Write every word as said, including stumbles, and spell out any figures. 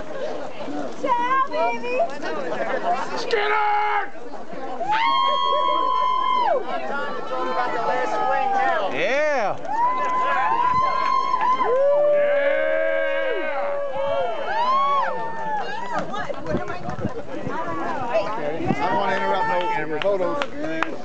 Ciao, baby. Skinner! Time to talk about the last swing now. Yeah. What? What am I? I don't know. I don't want to interrupt no photos.